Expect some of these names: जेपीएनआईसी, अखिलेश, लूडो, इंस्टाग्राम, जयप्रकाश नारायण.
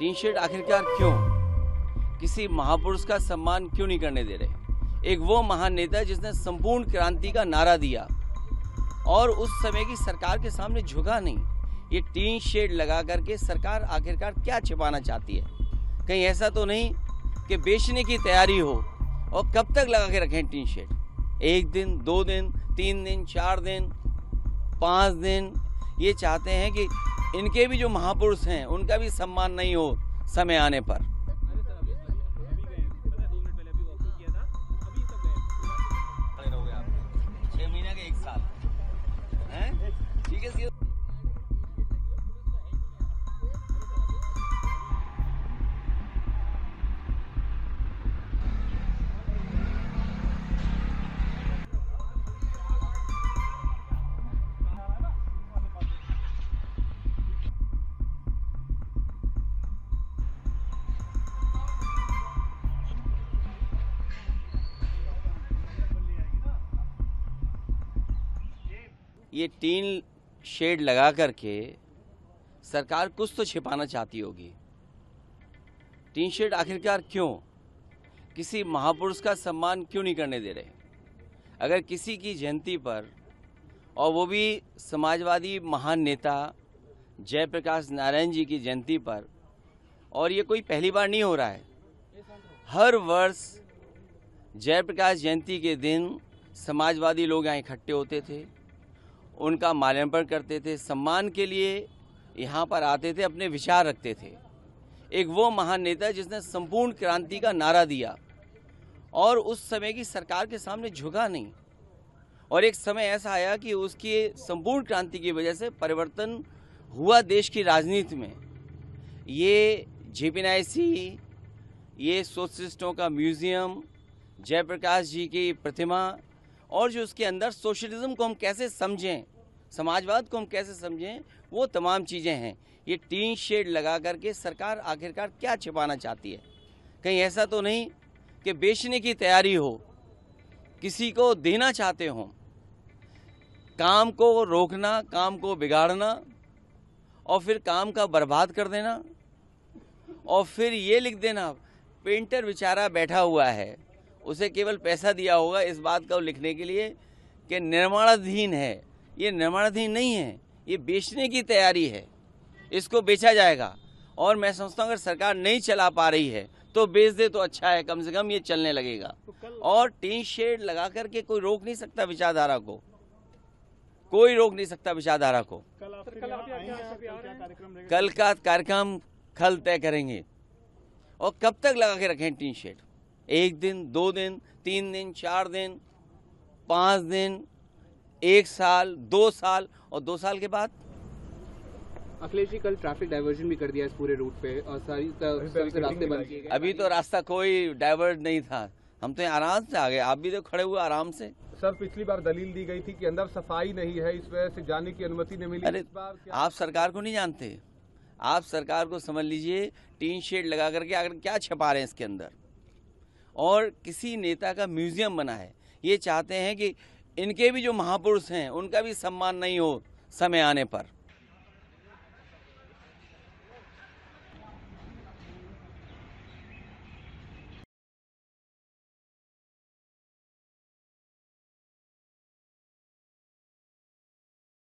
T shirt आखिरकार क्यों? किसी महापुरुष का सम्मान क्यों नहीं करने दे रहे? एक वो महान नेता जिसने संपूर्ण क्रांति का नारा दिया और उस समय की सरकार के सामने झुका नहीं। ये टी शर्ट लगा करके सरकार आखिरकार क्या छिपाना चाहती है? कहीं ऐसा तो नहीं कि बेचने की तैयारी हो। और कब तक लगा के रखें टी शर्ट? एक दिन, दो दिन, तीन दिन, चार दिन, 5 दिन। ये चाहते हैं कि इनके भी जो महापुरुष हैं उनका भी सम्मान नहीं हो समय आने पर। ये टीन शेड लगा करके सरकार कुछ तो छिपाना चाहती होगी। टीन शेड आखिरकार क्यों? किसी महापुरुष का सम्मान क्यों नहीं करने दे रहे? अगर किसी की जयंती पर, और वो भी समाजवादी महान नेता जयप्रकाश नारायण जी की जयंती पर, और ये कोई पहली बार नहीं हो रहा है। हर वर्ष जयप्रकाश जयंती के दिन समाजवादी लोग यहाँ इकट्ठे होते थे, उनका माल्यार्पण करते थे, सम्मान के लिए यहाँ पर आते थे, अपने विचार रखते थे। एक वो महान नेता जिसने संपूर्ण क्रांति का नारा दिया और उस समय की सरकार के सामने झुका नहीं। और एक समय ऐसा आया कि उसकी संपूर्ण क्रांति की वजह से परिवर्तन हुआ देश की राजनीति में। ये जेपीएनआईसी, ये सोशलिस्टों का म्यूज़ियम, जयप्रकाश जी की प्रतिमा, और जो उसके अंदर सोशलिज्म को हम कैसे समझें, समाजवाद को हम कैसे समझें, वो तमाम चीज़ें हैं। ये टीन शेड लगा करके सरकार आखिरकार क्या छिपाना चाहती है? कहीं ऐसा तो नहीं कि बेचने की तैयारी हो, किसी को देना चाहते हों। काम को रोकना, काम को बिगाड़ना, और फिर काम का बर्बाद कर देना, और फिर ये लिख देना पेंटर बेचारा बैठा हुआ है, उसे केवल पैसा दिया होगा इस बात का लिखने के लिए कि निर्माणाधीन है। ये निर्माणाधीन नहीं है, ये बेचने की तैयारी है, इसको बेचा जाएगा। और मैं समझता हूँ अगर सरकार नहीं चला पा रही है तो बेच दे तो अच्छा है, कम से कम ये चलने लगेगा। और टीन शेड लगा करके कोई रोक नहीं सकता विचारधारा को, कोई रोक नहीं सकता विचारधारा को। कल का कार्यक्रम कल तय करेंगे। और कब तक लगा के रखें टीन शेड? एक दिन, 2 दिन, 3 दिन, 4 दिन, 5 दिन, 1 साल, 2 साल, और 2 साल के बाद। अखिलेश जी, कल ट्रैफिक डाइवर्जन भी कर दिया इस पूरे रूट पे, और सारी रास्ते बंद किए गए। अभी तो रास्ता कोई डाइवर्ट नहीं था, हम तो आराम से आ गए, आप भी तो खड़े हुए आराम से। सर, पिछली बार दलील दी गई थी कि अंदर सफाई नहीं है, इस वजह से जाने की अनुमति नहीं मिली। अरे, आप सरकार को नहीं जानते? आप सरकार को समझ लीजिए, टीन शेड लगा करके आखिर क्या छपा रहे हैं इसके अंदर। और किसी नेता का म्यूज़ियम बना है। ये चाहते हैं कि इनके भी जो महापुरुष हैं उनका भी सम्मान नहीं हो समय आने पर।